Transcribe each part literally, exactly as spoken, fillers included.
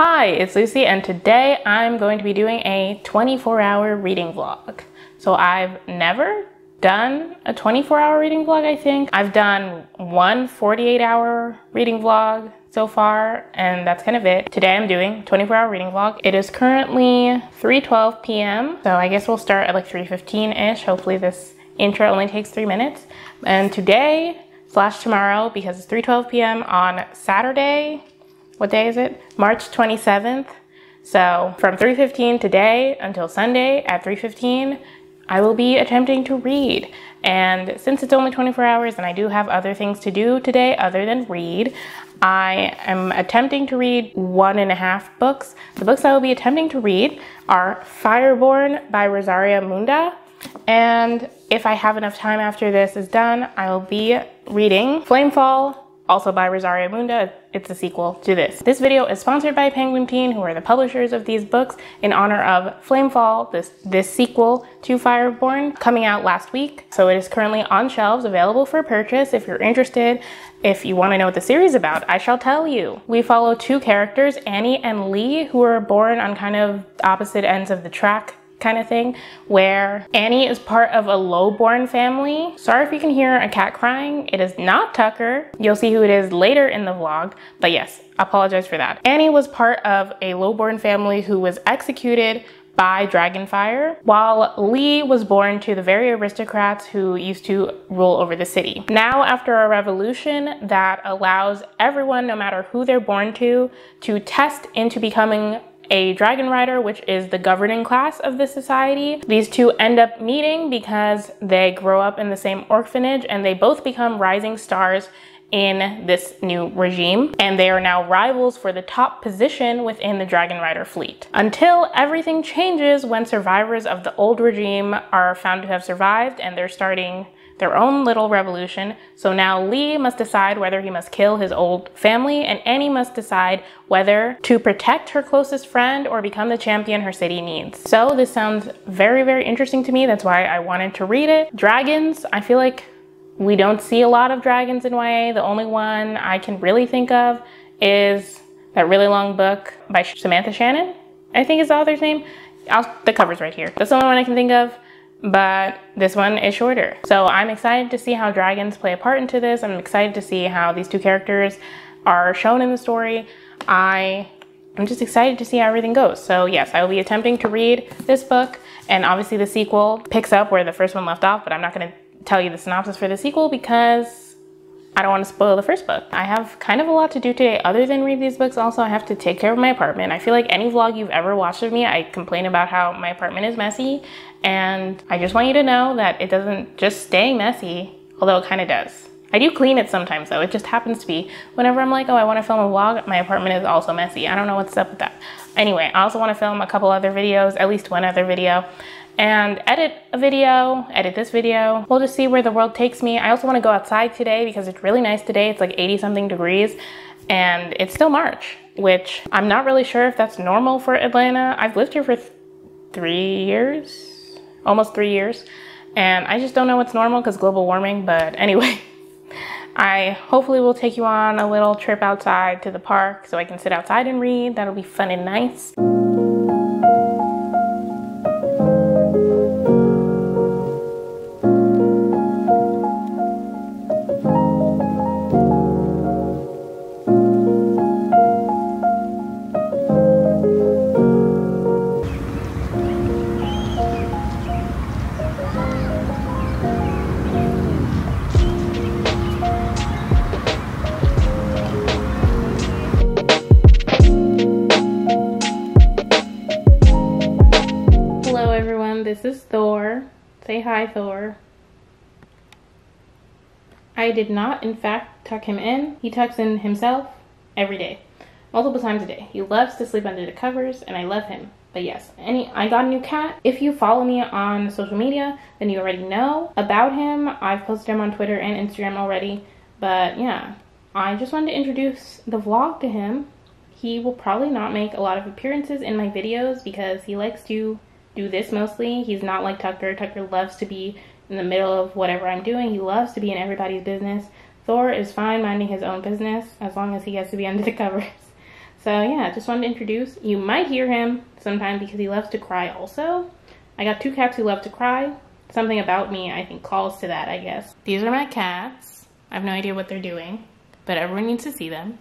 Hi, it's Lucy, and today I'm going to be doing a twenty-four hour reading vlog. So I've never done a twenty-four hour reading vlog, I think. I've done one forty-eight hour reading vlog so far, and that's kind of it. Today I'm doing twenty-four hour reading vlog. It is currently three twelve p m, so I guess we'll start at like three fifteen ish. Hopefully this intro only takes three minutes. And today slash tomorrow, because it's three twelve p m on Saturday, what day is it? March twenty-seventh. So from three fifteen today until Sunday at three fifteen, I will be attempting to read. And since it's only twenty-four hours and I do have other things to do today other than read, I am attempting to read one and a half books. The books I will be attempting to read are Fireborne by Rosaria Munda. And if I have enough time after this is done, I will be reading Flamefall, also by Rosaria Munda. It's a sequel to this. This video is sponsored by Penguin Teen, who are the publishers of these books, in honor of Flamefall, this, this sequel to Fireborne, coming out last week. So it is currently on shelves, available for purchase if you're interested. If you want to know what the series is about, I shall tell you. We follow two characters, Annie and Lee, who are born on kind of opposite ends of the track kind of thing, where Annie is part of a low-born family. Sorry if you can hear a cat crying. It is not Tucker. You'll see who it is later in the vlog, but yes, apologize for that. Annie was part of a low-born family who was executed by Dragonfire, while Lee was born to the very aristocrats who used to rule over the city. Now, after a revolution that allows everyone, no matter who they're born to, to test into becoming a dragon rider, which is the governing class of this society, these two end up meeting because they grow up in the same orphanage, and they both become rising stars in this new regime, and they are now rivals for the top position within the dragon rider fleet, until everything changes when survivors of the old regime are found to have survived, and they're starting their own little revolution. So now Lee must decide whether he must kill his old family, and Annie must decide whether to protect her closest friend or become the champion her city needs. So this sounds very, very interesting to me. That's why I wanted to read it. Dragons, I feel like we don't see a lot of dragons in Y A. The only one I can really think of is that really long book by Samantha Shannon, I think is the author's name. I'll, the cover's right here. That's the only one I can think of. But this one is shorter. So I'm excited to see how dragons play a part into this. I'm excited to see how these two characters are shown in the story. I am just excited to see how everything goes. So yes, I will be attempting to read this book. And obviously the sequel picks up where the first one left off, but I'm not going to tell you the synopsis for the sequel because I don't want to spoil the first book. I have kind of a lot to do today other than read these books. Also, I have to take care of my apartment. I feel like any vlog you've ever watched of me, I complain about how my apartment is messy. And I just want you to know that it doesn't just stay messy, although it kind of does. I do clean it sometimes though. It just happens to be whenever I'm like, oh, I want to film a vlog, my apartment is also messy. I don't know what's up with that. Anyway, I also want to film a couple other videos, at least one other video, and edit a video, edit this video. We'll just see where the world takes me. I also want to go outside today because it's really nice today. It's like eighty something degrees and it's still March, which I'm not really sure if that's normal for Atlanta. I've lived here for th three years, almost three years. And I just don't know what's normal because global warming, but anyway. I hopefully will take you on a little trip outside to the park so I can sit outside and read. That'll be fun and nice. This is Thor. Say hi, Thor. I did not, in fact, tuck him in. He tucks in himself every day, multiple times a day. He loves to sleep under the covers, and I love him. But yes, any, I got a new cat. If you follow me on social media, then you already know about him. I've posted him on Twitter and Instagram already. But yeah, I just wanted to introduce the vlog to him. He will probably not make a lot of appearances in my videos because he likes to do this mostly. He's not like Tucker. Tucker loves to be in the middle of whatever I'm doing. He loves to be in everybody's business. Thor is fine minding his own business as long as he gets to be under the covers. So yeah, just wanted to introduce. You might hear him sometime because he loves to cry also. I got two cats who love to cry. Something about me, I think, calls to that, I guess. These are my cats. I have no idea what they're doing, but everyone needs to see them.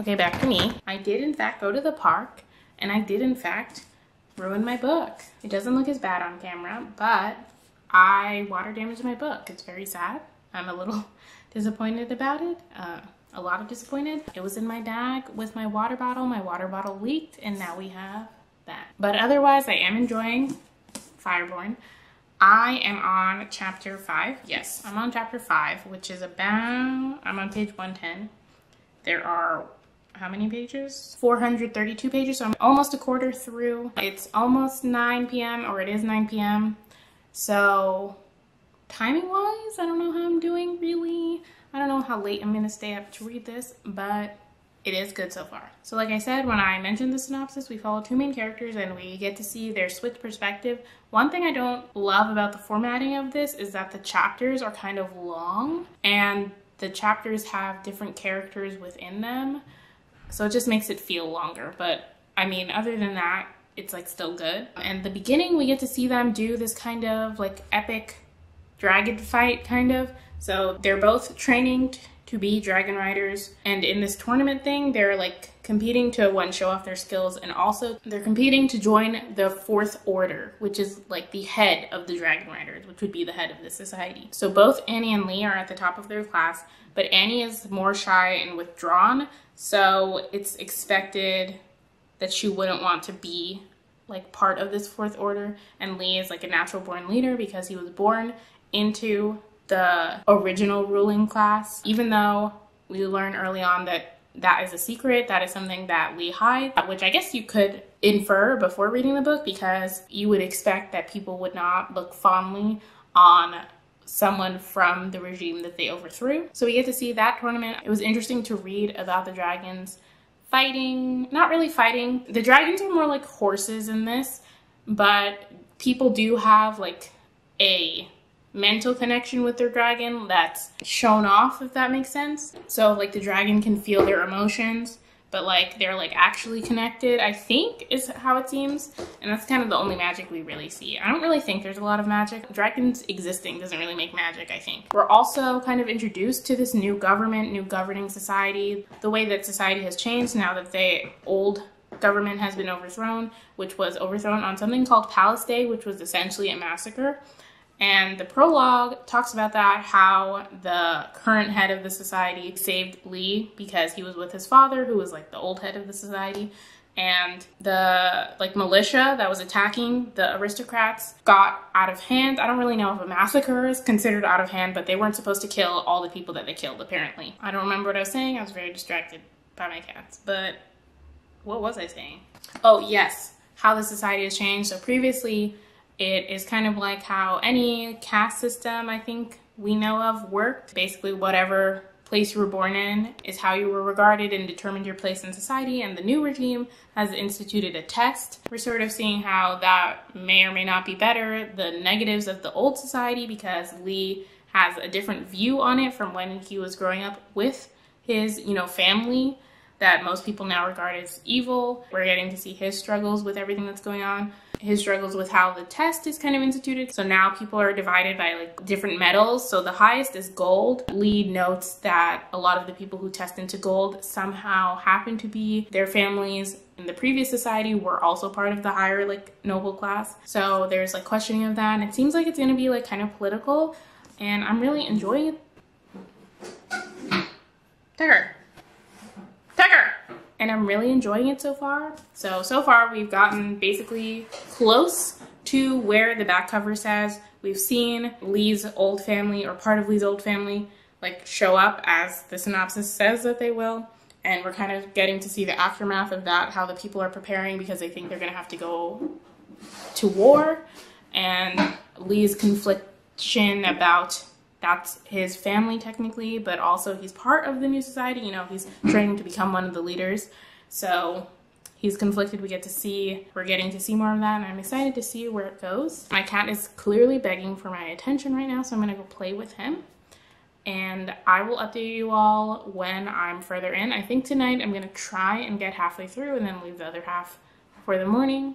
Okay, back to me. I did, in fact, go to the park, and I did, in fact, ruin my book. It doesn't look as bad on camera, but I water damaged my book. It's very sad. I'm a little disappointed about it. Uh, a lot of disappointed. It was in my bag with my water bottle. My water bottle leaked, and now we have that. But otherwise, I am enjoying Fireborne. I am on chapter five. Yes, I'm on chapter five, which is about, I'm on page one ten. There are, how many pages? four hundred thirty-two pages, so I'm almost a quarter through. It's almost nine p m, or it is nine p m, so timing-wise, I don't know how I'm doing, really. I don't know how late I'm gonna stay up to read this, but it is good so far. So like I said, when I mentioned the synopsis, we follow two main characters and we get to see their switch perspective. One thing I don't love about the formatting of this is that the chapters are kind of long and the chapters have different characters within them. So it just makes it feel longer. But I mean, other than that, it's like still good. And the beginning, we get to see them do this kind of like epic dragon fight kind of. So they're both training to be dragon riders, and in this tournament thing they're like competing to one show off their skills, and also they're competing to join the Fourth Order, which is like the head of the dragon riders, which would be the head of the society. So both Annie and Lee are at the top of their class, but Annie is more shy and withdrawn, so it's expected that she wouldn't want to be like part of this Fourth Order, and Lee is like a natural born leader because he was born into the original ruling class, even though we learn early on that that is a secret, that is something that we hide, which I guess you could infer before reading the book, because you would expect that people would not look fondly on someone from the regime that they overthrew. So we get to see that tournament. It was interesting to read about the dragons fighting, not really fighting. The dragons are more like horses in this, but people do have like a mental connection with their dragon that's shown off, if that makes sense. So like the dragon can feel their emotions, but like they're like actually connected, I think is how it seems. And that's kind of the only magic we really see. I don't really think there's a lot of magic. Dragons existing doesn't really make magic, I think. We're also kind of introduced to this new government, new governing society, the way that society has changed now that the old government has been overthrown, which was overthrown on something called Palace Day, which was essentially a massacre. And the prologue talks about that, how the current head of the society saved Lee because he was with his father, who was like the old head of the society. And the like militia that was attacking the aristocrats got out of hand. I don't really know if a massacre is considered out of hand, but they weren't supposed to kill all the people that they killed, apparently. I don't remember what I was saying. I was very distracted by my cats. But what was I saying? Oh, yes, how the society has changed. So previously, it is kind of like how any caste system I think we know of worked. Basically, whatever place you were born in is how you were regarded and determined your place in society, and the new regime has instituted a test. We're sort of seeing how that may or may not be better, the negatives of the old society, because Lee has a different view on it from when he was growing up with his, you know, family that most people now regard as evil. We're getting to see his struggles with everything that's going on, his struggles with how the test is kind of instituted. So now people are divided by like different medals. So the highest is gold. Lee notes that a lot of the people who test into gold somehow happen to be their families in the previous society were also part of the higher like noble class. So there's like questioning of that, and it seems like it's gonna be like kind of political, and I'm really enjoying it. Tucker. Tucker! And I'm really enjoying it so far. So, so far we've gotten basically close to where the back cover says. We've seen Lee's old family, or part of Lee's old family, like show up as the synopsis says that they will. And we're kind of getting to see the aftermath of that, how the people are preparing because they think they're gonna have to go to war. And Lee's confliction about that's his family technically, but also he's part of the new society. You know, he's training to become one of the leaders. So he's conflicted. We get to see, we're getting to see more of that, and I'm excited to see where it goes. My cat is clearly begging for my attention right now, so I'm gonna go play with him. and I will update you all when I'm further in. I think tonight I'm gonna try and get halfway through and then leave the other half for the morning.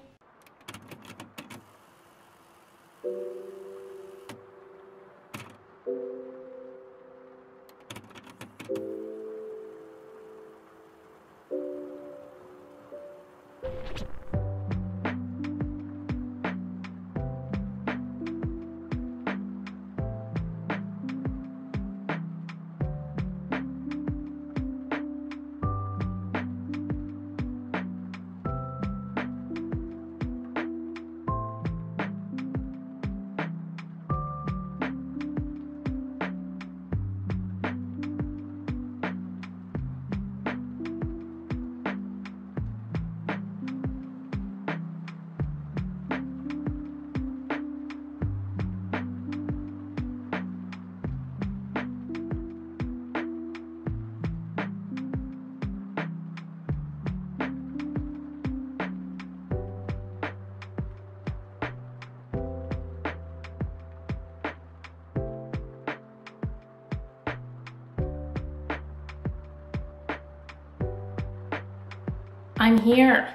I'm here.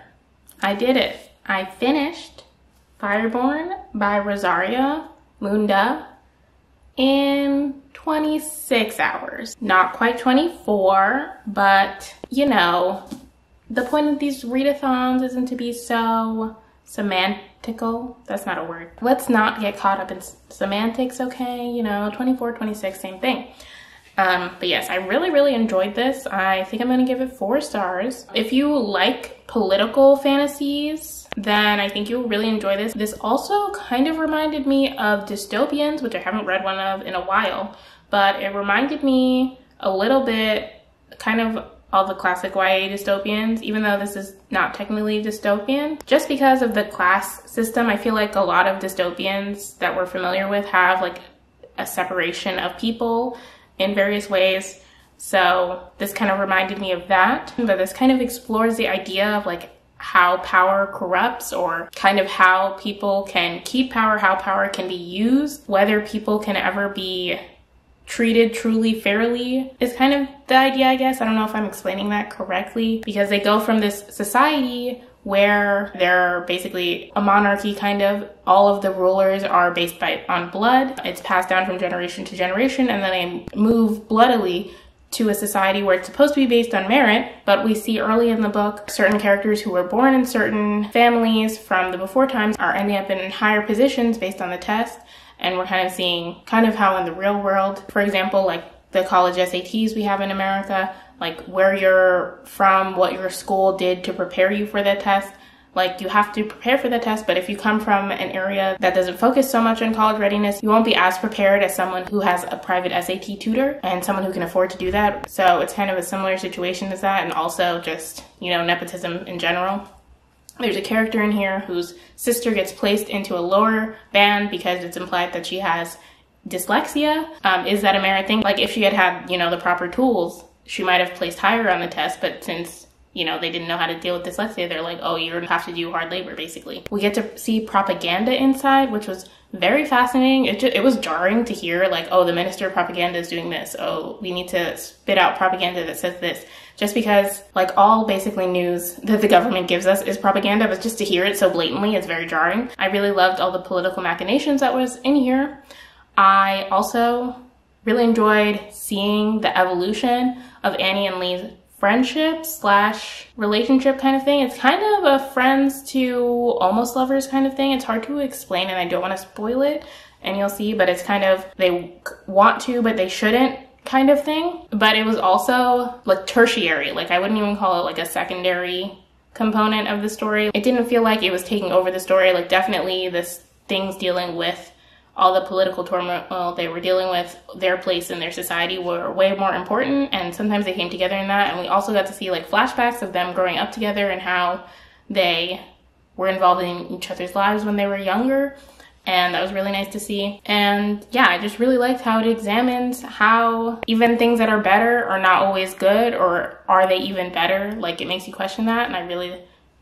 I did it. I finished Fireborne by Rosaria Munda in twenty-six hours. Not quite twenty-four, but you know, the point of these readathons isn't to be so semantical. That's not a word. Let's not get caught up in semantics, okay? You know, twenty-four, twenty-six, same thing. Um, but yes, I really, really enjoyed this. I think I'm gonna give it four stars. If you like political fantasies, then I think you'll really enjoy this. This also kind of reminded me of dystopians, which I haven't read one of in a while, but it reminded me a little bit, kind of all the classic Y A dystopians, even though this is not technically dystopian. Just because of the class system, I feel like a lot of dystopians that we're familiar with have like a separation of people in various ways, so this kind of reminded me of that. But this kind of explores the idea of like how power corrupts, or kind of how people can keep power, how power can be used, whether people can ever be treated truly fairly is kind of the idea, I guess. I don't know if I'm explaining that correctly, because they go from this society where they're basically a monarchy, kind of. All of the rulers are based by, on blood. It's passed down from generation to generation, and then they move bloodily to a society where it's supposed to be based on merit, but we see early in the book certain characters who were born in certain families from the before times are ending up in higher positions based on the test, and we're kind of seeing kind of how in the real world, for example, like the college S A Ts we have in America, like where you're from, what your school did to prepare you for that test. Like you have to prepare for the test, but if you come from an area that doesn't focus so much on college readiness, you won't be as prepared as someone who has a private S A T tutor and someone who can afford to do that. So it's kind of a similar situation as that, and also just, you know, nepotism in general. There's a character in here whose sister gets placed into a lower band because it's implied that she has dyslexia. Um, is that a merit thing? Like if she had had, you know, the proper tools, she might have placed higher on the test, but since, you know, they didn't know how to deal with dyslexia, they're like, oh, you don't have to do hard labor, basically. We get to see propaganda inside, which was very fascinating. It, just, it was jarring to hear, like, oh, the Minister of Propaganda is doing this. Oh, we need to spit out propaganda that says this. Just because, like, all basically news that the government gives us is propaganda, but just to hear it so blatantly is very jarring. I really loved all the political machinations that was in here. I also really enjoyed seeing the evolution of Annie and Lee's friendship slash relationship kind of thing. It's kind of a friends to almost lovers kind of thing. It's hard to explain and I don't want to spoil it, and you'll see, but it's kind of they want to but they shouldn't kind of thing. But it was also like tertiary, like I wouldn't even call it like a secondary component of the story. It didn't feel like it was taking over the story. Like definitely this thing's dealing with all the political turmoil they were dealing with, their place in their society were way more important, and sometimes they came together in that. And we also got to see like flashbacks of them growing up together and how they were involved in each other's lives when they were younger, and that was really nice to see. And yeah, I just really liked how it examines how even things that are better are not always good, or are they even better? Like it makes you question that, and I really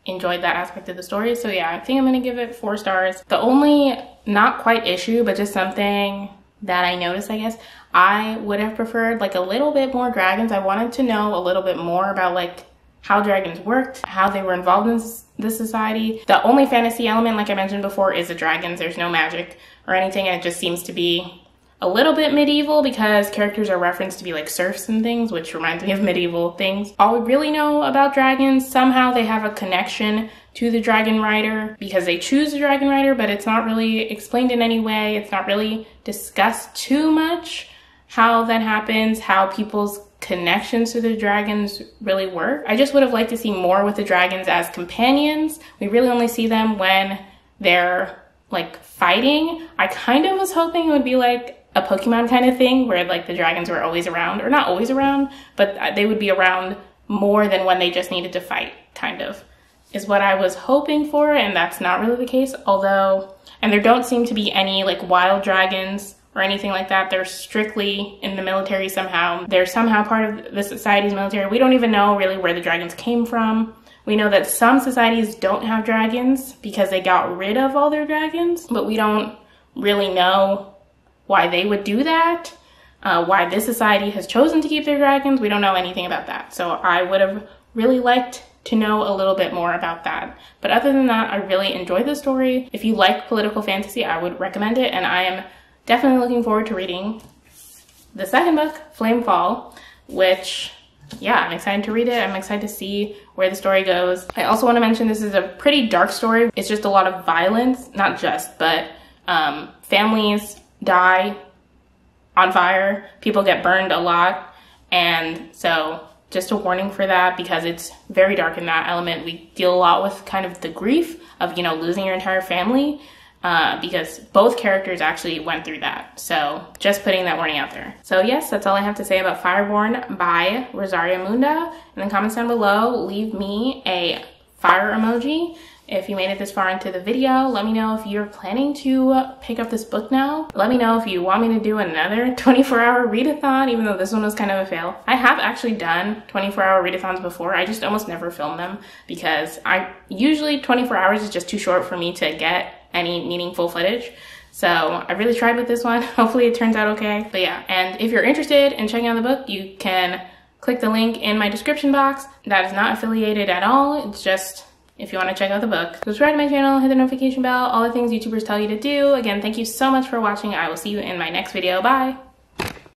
enjoyed that aspect of the story. So yeah, I think I'm gonna give it four stars. The only not quite issue, but just something that I noticed, I guess. I would have preferred like a little bit more dragons. I wanted to know a little bit more about like how dragons worked, how they were involved in this society. The only fantasy element, like I mentioned before, is the dragons. There's no magic or anything, and it just seems to be a little bit medieval because characters are referenced to be like serfs and things, which reminds me of medieval things. All we really know about dragons, somehow they have a connection to the dragon rider because they choose the dragon rider, but it's not really explained in any way. It's not really discussed too much how that happens, how people's connections to the dragons really work. I just would have liked to see more with the dragons as companions. We really only see them when they're like fighting. I kind of was hoping it would be like a Pokemon kind of thing where like the dragons were always around, or not always around, but they would be around more than when they just needed to fight, kind of, is what I was hoping for, and that's not really the case. Although, and there don't seem to be any like wild dragons or anything like that. They're strictly in the military somehow. They're somehow part of the society's military. We don't even know really where the dragons came from. We know that some societies don't have dragons because they got rid of all their dragons, but we don't really know why they would do that, uh, why this society has chosen to keep their dragons. We don't know anything about that. So I would have really liked to know a little bit more about that. But other than that, I really enjoyed the story. If you like political fantasy, I would recommend it. And I am definitely looking forward to reading the second book, Flamefall, which, yeah, I'm excited to read it. I'm excited to see where the story goes. I also want to mention this is a pretty dark story. It's just a lot of violence, not just, but um, families die on fire, people get burned a lot, and so just a warning for that because it's very dark in that element. We deal a lot with kind of the grief of, you know, losing your entire family uh, because both characters actually went through that. So just putting that warning out there. So yes, that's all I have to say about Fireborne by Rosaria Munda. In the comments down below, leave me a fire emoji. If you made it this far into the video, let me know if you're planning to pick up this book now. Let me know if you want me to do another twenty-four hour readathon, even though this one was kind of a fail. I have actually done twenty-four hour readathons before. I just almost never film them because I usually twenty-four hours is just too short for me to get any meaningful footage. So I really tried with this one. Hopefully it turns out okay. But yeah, and if you're interested in checking out the book, you can click the link in my description box. That is not affiliated at all. It's just if you want to check out the book. Subscribe to my channel, hit the notification bell, all the things YouTubers tell you to do. Again, thank you so much for watching. I will see you in my next video. Bye!